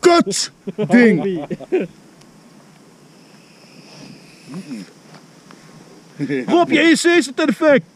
Kut ding! Rob, je EC zit perfect!